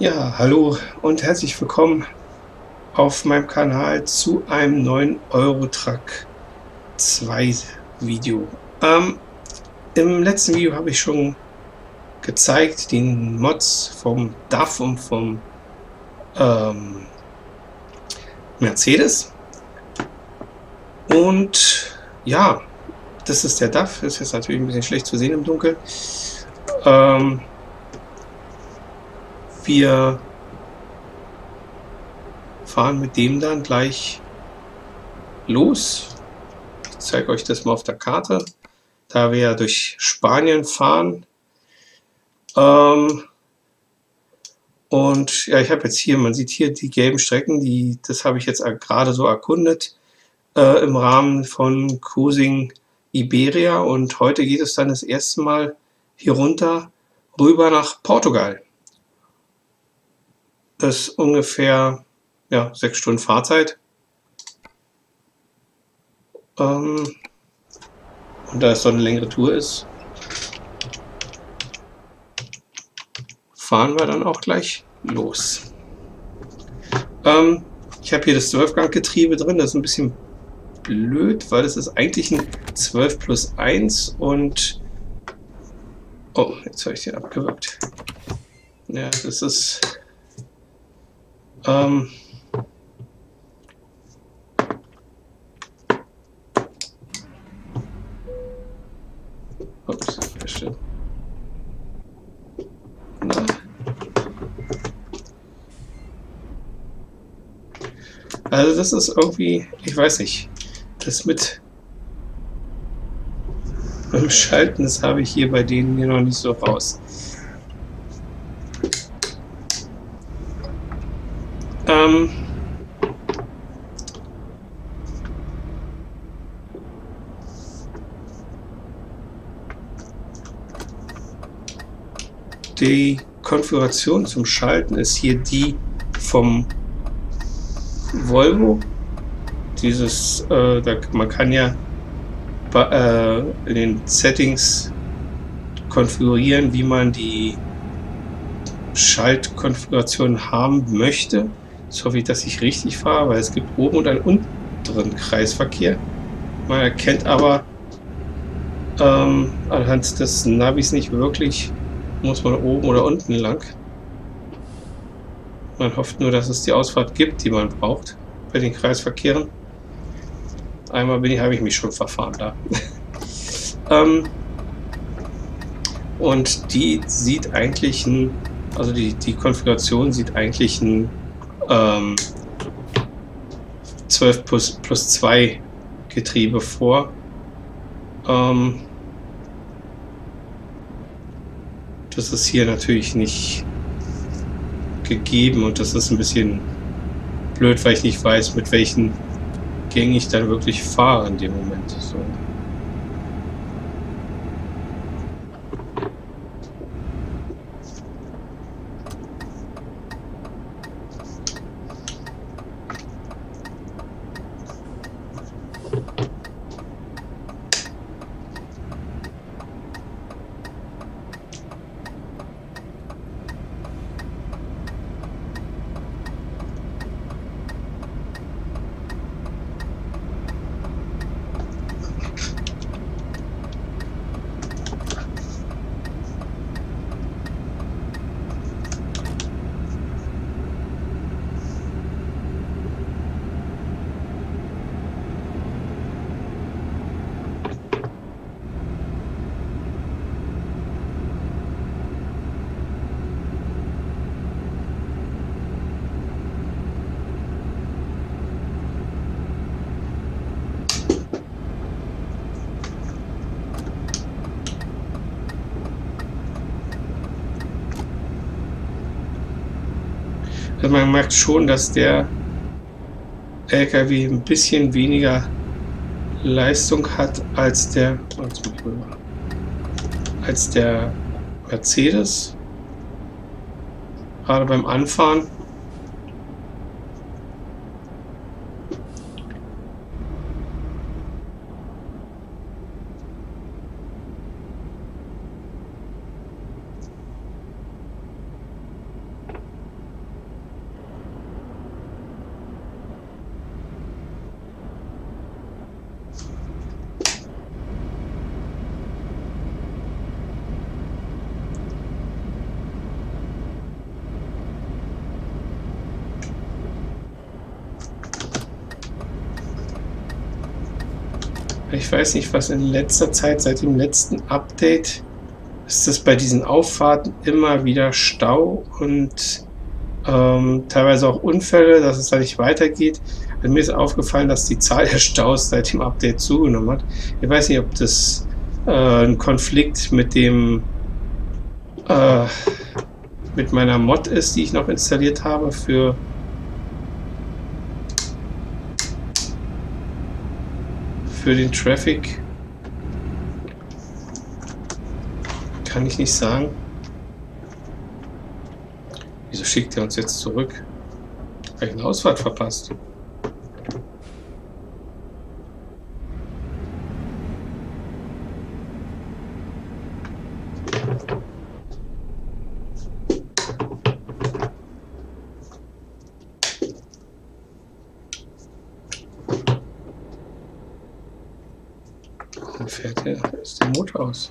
Ja, hallo und herzlich willkommen auf meinem Kanal zu einem neuen Euro Truck 2 Video. Im letzten Video habe ich schon gezeigt den Mods vom DAF und vom Mercedes. Und ja, das ist der DAF. Das ist jetzt natürlich ein bisschen schlecht zu sehen im Dunkeln. Wir fahren mit dem dann gleich los. Ich zeige euch das mal auf der Karte. Da wir ja durch Spanien fahren. Und ja, ich habe jetzt hier, man sieht hier die gelben Strecken, das habe ich jetzt gerade so erkundet im Rahmen von Cruising Iberia. Und heute geht es dann das erste Mal hier runter, rüber nach Portugal. Das ist ungefähr, ja, 6 Stunden Fahrzeit. Und da es so eine längere Tour ist, fahren wir dann auch gleich los. Ich habe hier das 12-Gang-Getriebe drin. Das ist ein bisschen blöd, weil das ist eigentlich ein 12+1 und... Oh, jetzt habe ich den abgewürgt. Ja, das ist... Ups, also das ist irgendwie, ich weiß nicht, das mit beim Schalten, das habe ich hier bei denen hier noch nicht so raus. Die Konfiguration zum Schalten ist hier die vom Volvo. Dieses, man kann ja in den Settings konfigurieren, wie man die Schaltkonfiguration haben möchte. Jetzt hoffe ich, dass ich richtig fahre, weil es gibt oben und einen unteren Kreisverkehr. Man erkennt aber anhand des Navis nicht wirklich, muss man oben oder unten lang. Man hofft nur, dass es die Ausfahrt gibt, die man braucht bei den Kreisverkehren. Einmal habe ich mich schon verfahren da. Und die sieht eigentlich ein, also die Konfiguration sieht eigentlich ein 12+2 Getriebe vor. Das ist hier natürlich nicht gegeben und das ist ein bisschen blöd, weil ich nicht weiß, mit welchen Gängen ich dann wirklich fahre in dem Moment. So. Man merkt schon, dass der LKW ein bisschen weniger Leistung hat als der Mercedes. Gerade beim Anfahren. ich weiß nicht, was in letzter Zeit, seit dem letzten Update, ist das bei diesen Auffahrten immer wieder Stau und teilweise auch Unfälle, dass es da nicht weitergeht. Also mir ist aufgefallen, dass die Zahl der Staus seit dem Update zugenommen hat. Ich weiß nicht, ob das ein Konflikt mit dem mit meiner Mod ist, die ich noch installiert habe für den Traffic. Kann ich nicht sagen. Wieso schickt er uns jetzt zurück? Habe ich eine Ausfahrt verpasst? Fährt der, ist der Motor aus.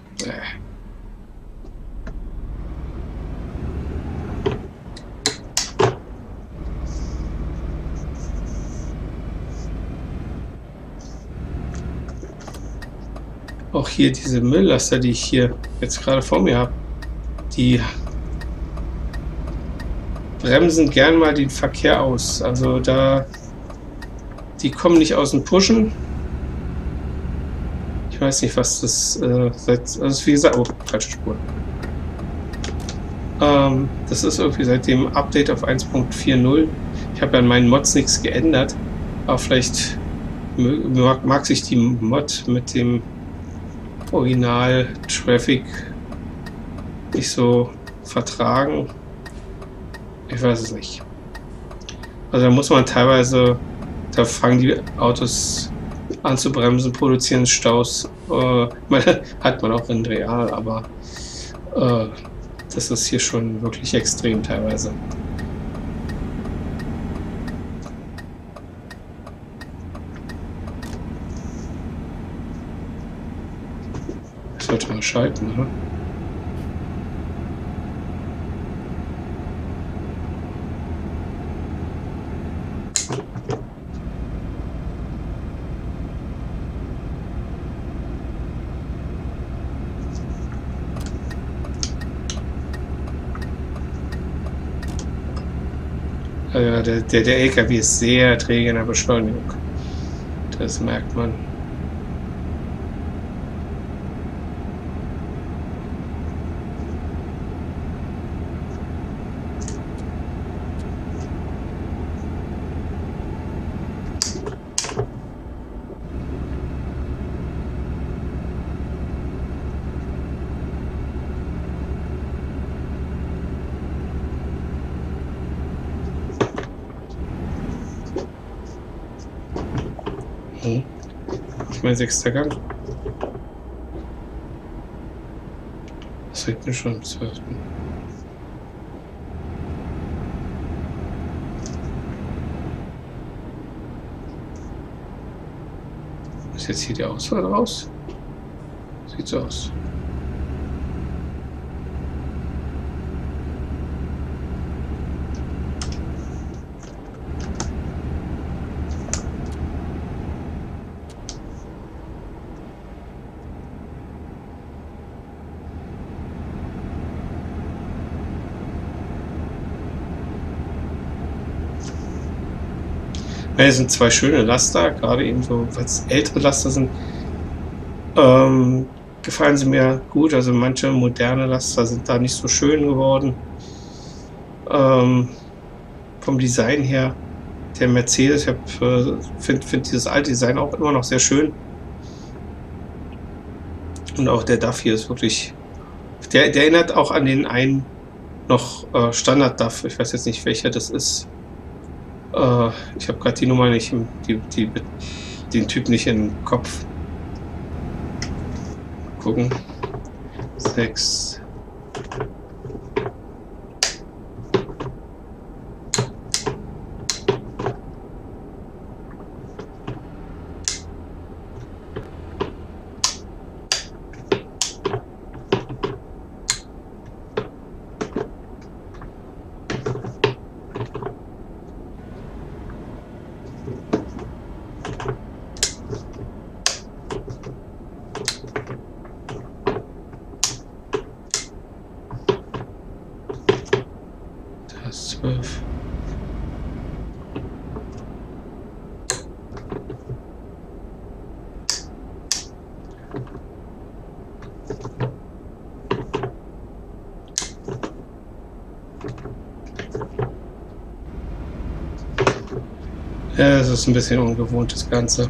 Auch hier diese Mülllaster, die ich hier jetzt gerade vor mir habe, die bremsen gern mal den Verkehr aus. Also da, die kommen nicht aus dem Pushen. Ich weiß nicht, was das seit, also wie gesagt, oh, falsche Spur. Das ist irgendwie seit dem Update auf 1.40. Ich habe ja an meinen Mods nichts geändert, aber vielleicht mag sich die Mod mit dem Original Traffic nicht so vertragen. Ich weiß es nicht. Also da muss man teilweise, da fangen die Autos anzubremsen, produzieren Staus, hat man auch in Real, aber das ist hier schon wirklich extrem teilweise. Ich sollte mal schalten, oder? Der LKW ist sehr träge in der Beschleunigung. Das merkt man. Mein 6. Gang. Das liegt mir schon am 12. Ist jetzt hier die Ausfahrt raus? Sieht so aus. Das sind zwei schöne Laster, gerade eben so, was ältere Laster sind, gefallen sie mir gut. Also manche moderne Laster sind da nicht so schön geworden. Vom Design her, der Mercedes, ich finde dieses alte Design auch immer noch sehr schön. Und auch der DAF hier ist wirklich, der erinnert auch an den einen noch Standard-DAF, ich weiß jetzt nicht, welcher das ist. Ich habe gerade die Nummer nicht, den Typ nicht im Kopf. Mal gucken. 6. Ja, es ist ein bisschen ungewohnt, das Ganze.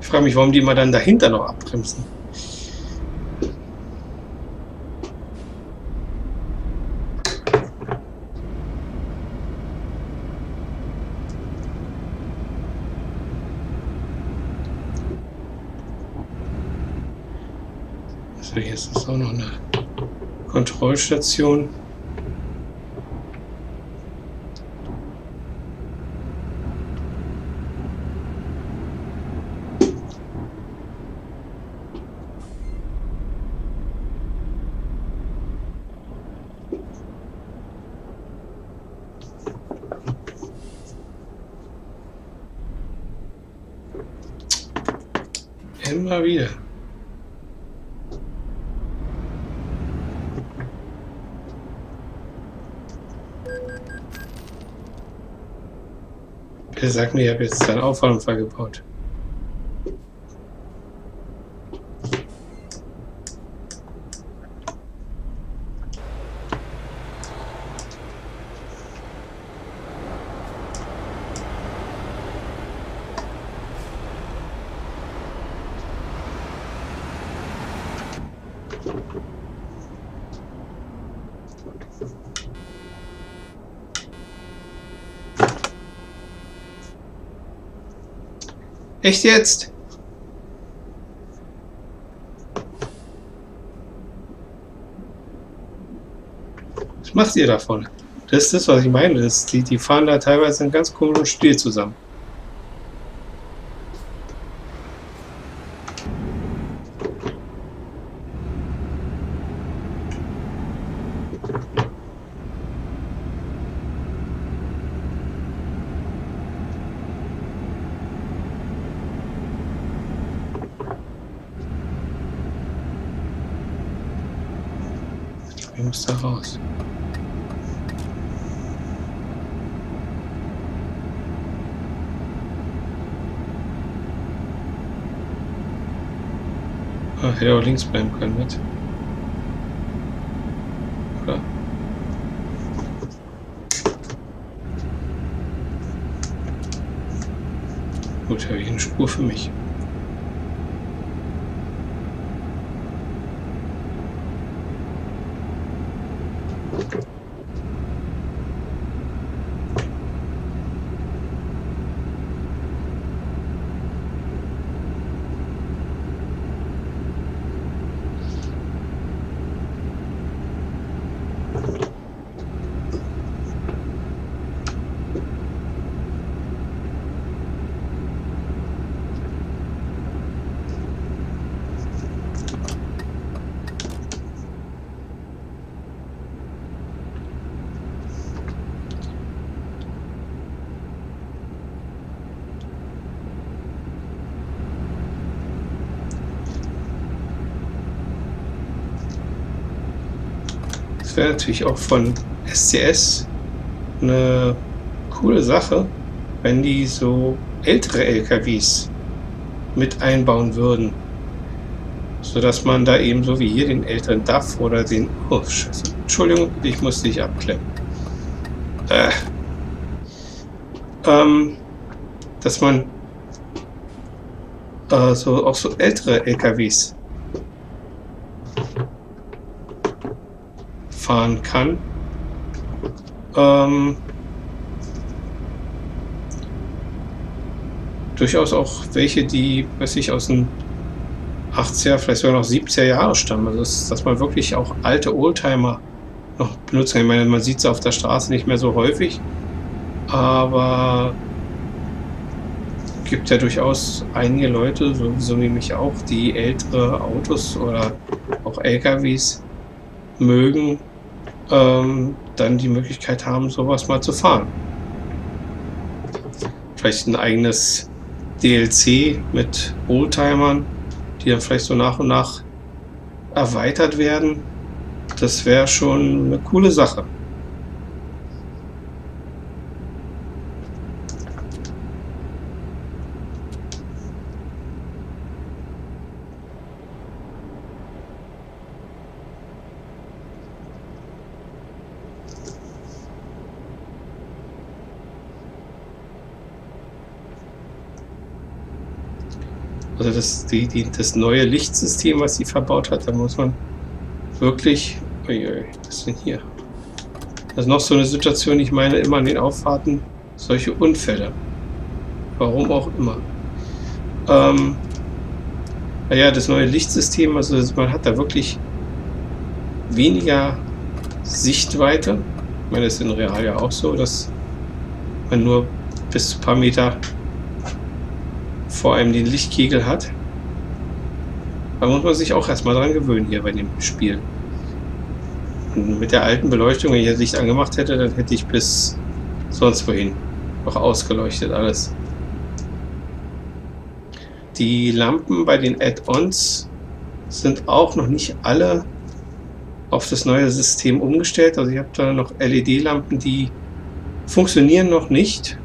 Ich frage mich, warum die immer dann dahinter noch abbremsen. Also hier ist das auch noch eine Kontrollstation. Immer wieder. Bitte sag mir, ich habe jetzt einen Auffahrunfall gebaut. Echt jetzt? Was macht ihr davon? Das ist das, was ich meine. Die fahren da teilweise einen ganz komischen Stil zusammen. Ich muss da raus. Ah, hätte auch links bleiben können mit. Oder? Gut, habe ich eine Spur für mich. Natürlich auch von SCS eine coole Sache, wenn die so ältere LKWs mit einbauen würden, sodass man da eben so wie hier den älteren DAF oder den... Oh, Scheiße. Entschuldigung, ich muss dich abklemmen. Dass man so, auch so ältere LKWs fahren kann. Durchaus auch welche, die, weiß ich, aus den 80er, vielleicht sogar noch 70er Jahre stammen. Also dass man wirklich auch alte Oldtimer noch benutzt. Ich meine, man sieht sie auf der Straße nicht mehr so häufig, aber gibt ja durchaus einige Leute, so wie mich auch, die ältere Autos oder auch LKWs mögen, dann die Möglichkeit haben, sowas mal zu fahren. Vielleicht ein eigenes DLC mit Oldtimern, die dann vielleicht so nach und nach erweitert werden. Das wäre schon eine coole Sache. Also das neue Lichtsystem, was sie verbaut hat, da muss man wirklich... Uiui, was denn hier? Das ist noch so eine Situation, ich meine immer an den Auffahrten, solche Unfälle. Warum auch immer. Naja, das neue Lichtsystem, also man hat da wirklich weniger Sichtweite. Ich meine, das ist in Real ja auch so, dass man nur bis zu ein paar Meter vor allem den Lichtkegel hat. Da muss man sich auch erstmal dran gewöhnen hier bei dem Spiel. Und mit der alten Beleuchtung, wenn ich das Licht angemacht hätte, dann hätte ich bis sonst wohin noch ausgeleuchtet alles. Die Lampen bei den Add-ons sind auch noch nicht alle auf das neue System umgestellt. Also ich habe da noch LED-Lampen, die funktionieren noch nicht.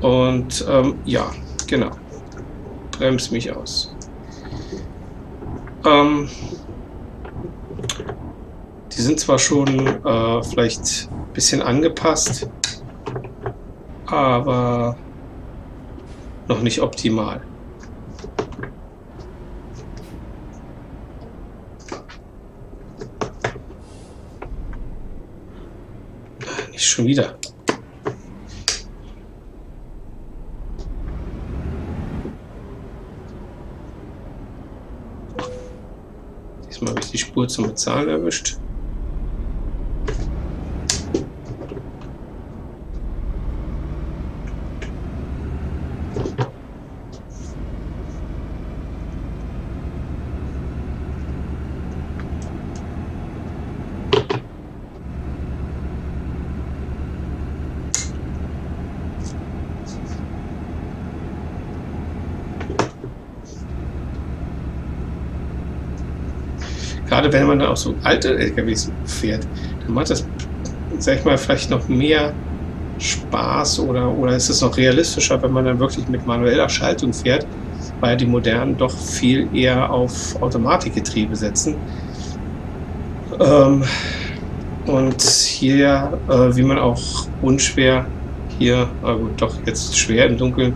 Und ja, genau. Bremst mich aus. Die sind zwar schon vielleicht ein bisschen angepasst, aber noch nicht optimal. Nicht schon wieder. Habe ich die Spur zum Bezahlen erwischt. Gerade wenn man dann auch so alte LKWs fährt, dann macht das, sag ich mal, vielleicht noch mehr Spaß oder ist es noch realistischer, wenn man dann wirklich mit manueller Schaltung fährt, weil die modernen doch viel eher auf Automatikgetriebe setzen. Und hier, wie man auch unschwer hier, gut, doch jetzt schwer im Dunkeln,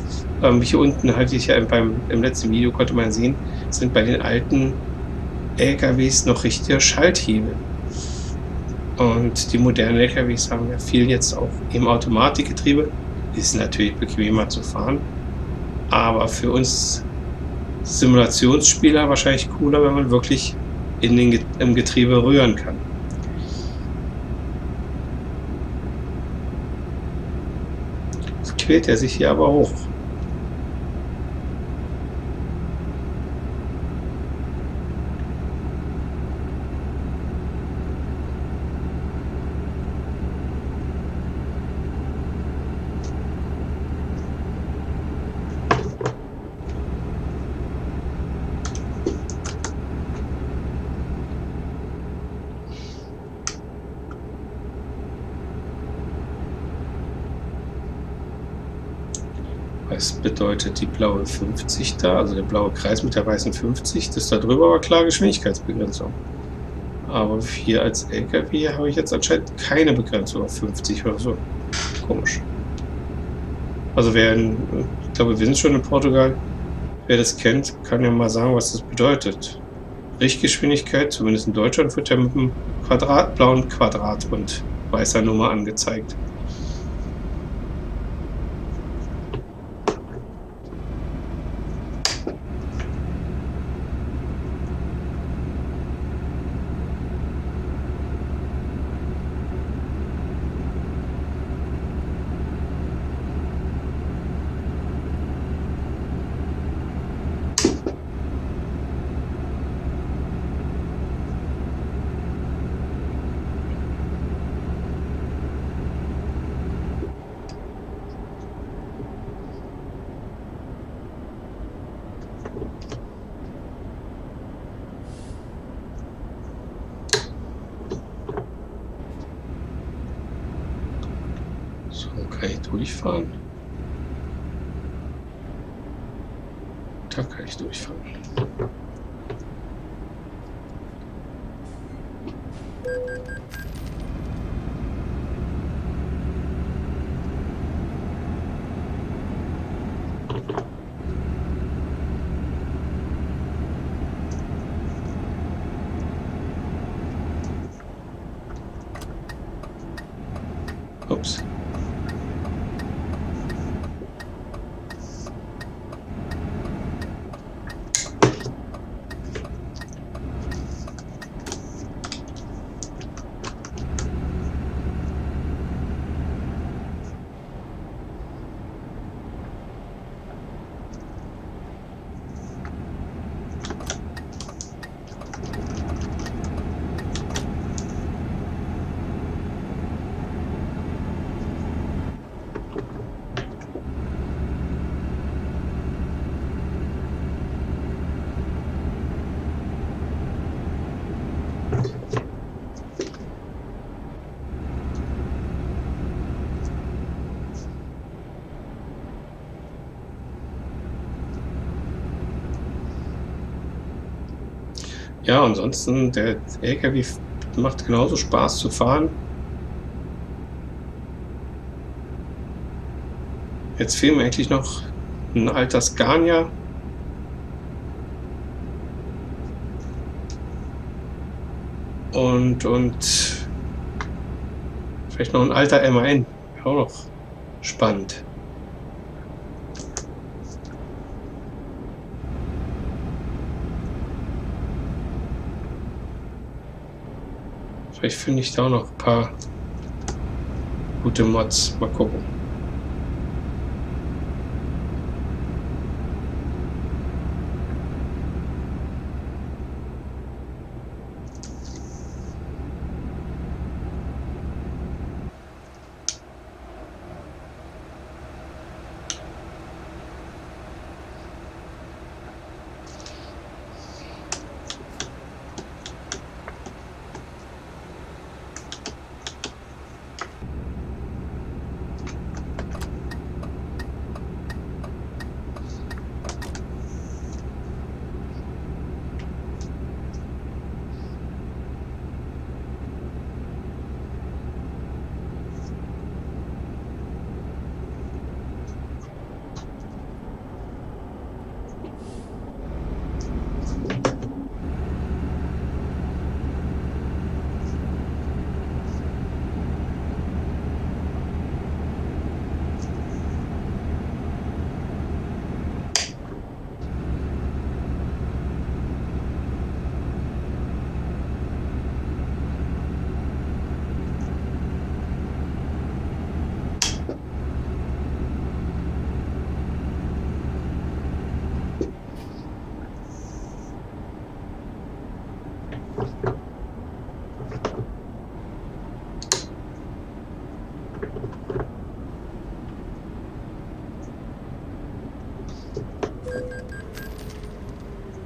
hier unten hatte ich ja im letzten Video, konnte man sehen, sind bei den alten LKWs noch richtige Schalthebel. Und die modernen LKWs haben ja viel jetzt auch im Automatikgetriebe. Ist natürlich bequemer zu fahren, aber für uns Simulationsspieler wahrscheinlich cooler, wenn man wirklich im Getriebe rühren kann. Jetzt quält er sich hier aber hoch. Das bedeutet die blaue 50 da, also der blaue Kreis mit der weißen 50, das da drüber war klar Geschwindigkeitsbegrenzung. Aber hier als LKW habe ich jetzt anscheinend keine Begrenzung auf 50 oder so. Komisch. Also wer, ich glaube, wir sind schon in Portugal, wer das kennt, kann ja mal sagen, was das bedeutet. Richtgeschwindigkeit, zumindest in Deutschland, wird ja mit einem Quadrat, blauen Quadrat und weißer Nummer angezeigt. Ups. Ja, ansonsten, der LKW macht genauso Spaß zu fahren. Jetzt fehlen mir eigentlich noch ein alter Scania. Und vielleicht noch ein alter MAN. Auch noch spannend. Vielleicht finde ich da auch noch ein paar gute Mods. Mal gucken.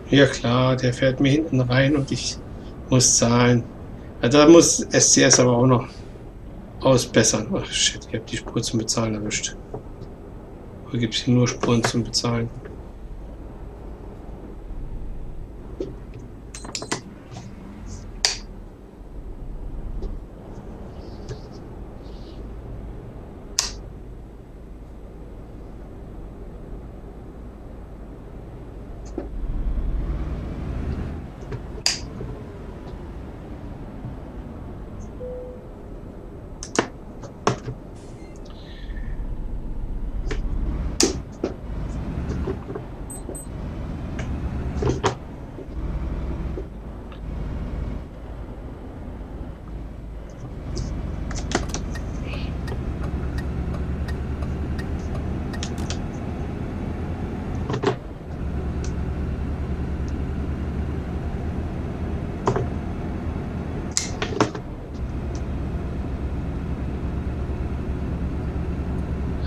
Ja klar, der fährt mir hinten rein und ich muss zahlen. Ja, da muss SCS aber auch noch ausbessern. Ach shit, ich habe die Spur zum Bezahlen erwischt. Hier gibt es nur Spuren zum Bezahlen.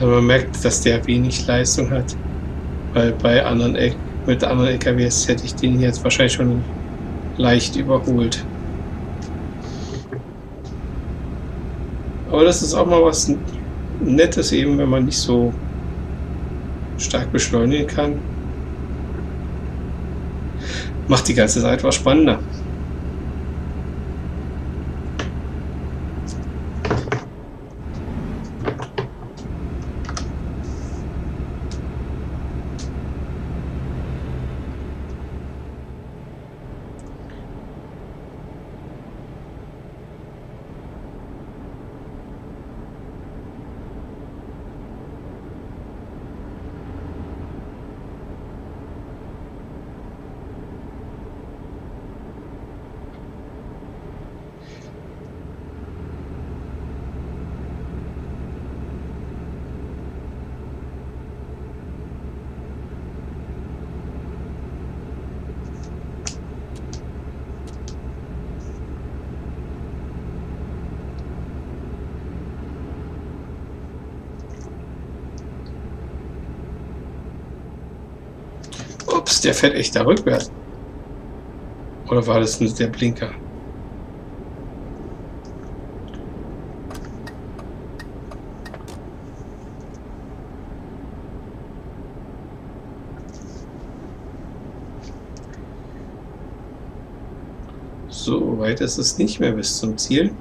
Man merkt, dass der wenig Leistung hat, weil bei anderen mit anderen LKWs hätte ich den jetzt wahrscheinlich schon leicht überholt. Aber das ist auch mal was Nettes eben, wenn man nicht so stark beschleunigen kann. Macht die ganze Zeit was spannender. Der fährt echt da rückwärts. Oder war das nur der Blinker? So weit ist es nicht mehr bis zum Ziel.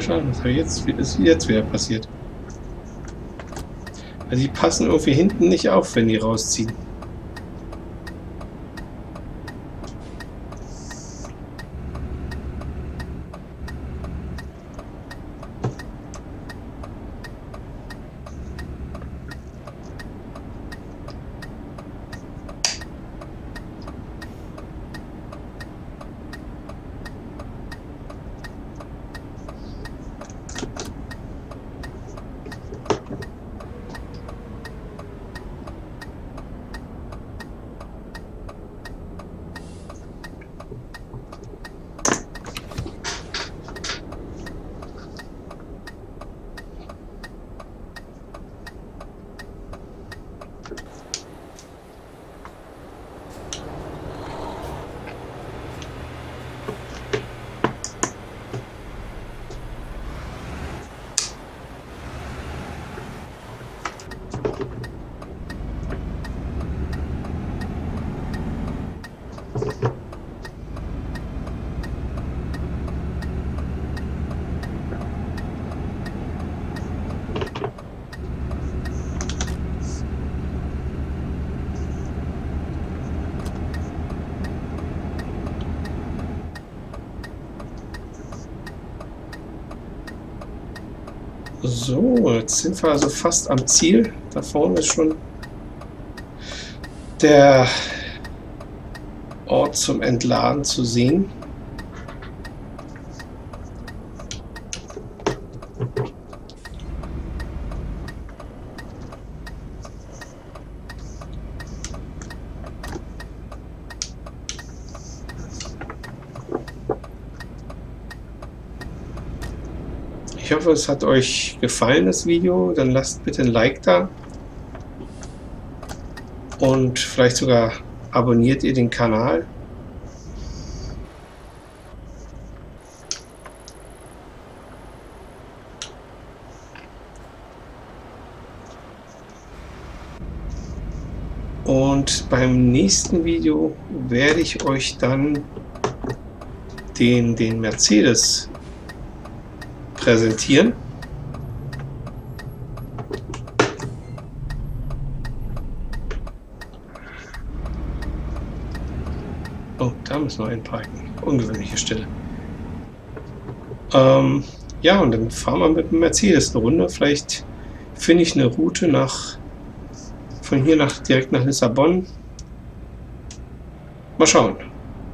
Schaden. Was ist jetzt wieder passiert? Also die passen irgendwie hinten nicht auf, wenn die rausziehen. So, jetzt sind wir also fast am Ziel. Da vorne ist schon der Ort zum Entladen zu sehen. Ich hoffe, es hat euch gefallen, das Video. Dann lasst bitte ein Like da. Und vielleicht sogar abonniert ihr den Kanal. Und beim nächsten Video werde ich euch dann den Mercedes präsentieren. Oh, da müssen wir einparken. Ungewöhnliche Stelle. Ja, und dann fahren wir mit dem Mercedes eine Runde. Vielleicht finde ich eine Route direkt nach Lissabon. Mal schauen.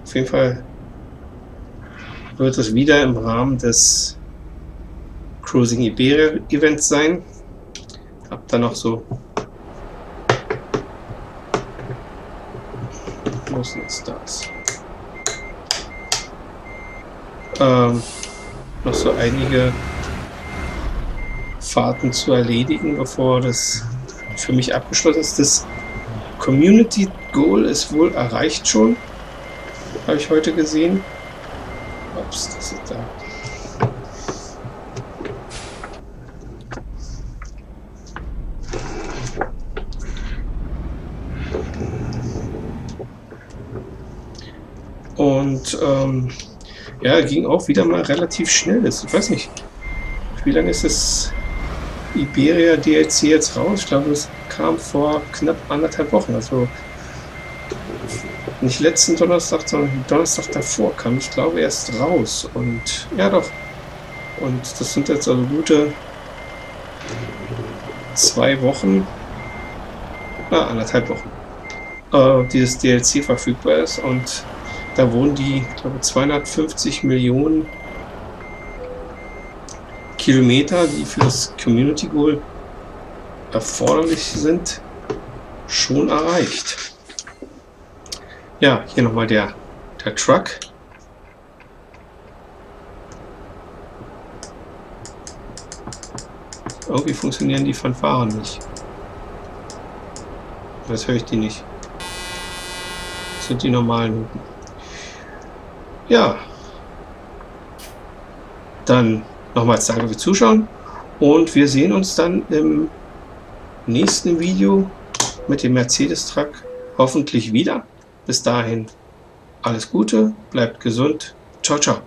Auf jeden Fall wird es wieder im Rahmen des Cruising Iberia Event sein. Hab da noch so. Wo ist jetzt das? Noch so einige Fahrten zu erledigen, bevor das für mich abgeschlossen ist. Das Community Goal ist wohl erreicht schon. Habe ich heute gesehen. Ups, das ist da. Und ja, ging auch wieder mal relativ schnell. Ich weiß nicht, wie lange ist das Iberia DLC jetzt raus? Ich glaube, es kam vor knapp 1,5 Wochen. Also nicht letzten Donnerstag, sondern den Donnerstag davor kam, ich glaube, erst raus. Und ja, doch. Und das sind jetzt also gute 2 Wochen, na, 1,5 Wochen, dieses DLC verfügbar ist. Und da wurden die, ich glaube, 250 Millionen Kilometer, die für das Community Goal erforderlich sind, schon erreicht. Ja, hier nochmal der Truck. Irgendwie funktionieren die Fanfaren nicht. Jetzt höre ich die nicht. Das sind die normalen Hupen. Ja, dann nochmals danke fürs Zuschauen und wir sehen uns dann im nächsten Video mit dem Mercedes-Truck hoffentlich wieder. Bis dahin alles Gute, bleibt gesund, ciao, ciao.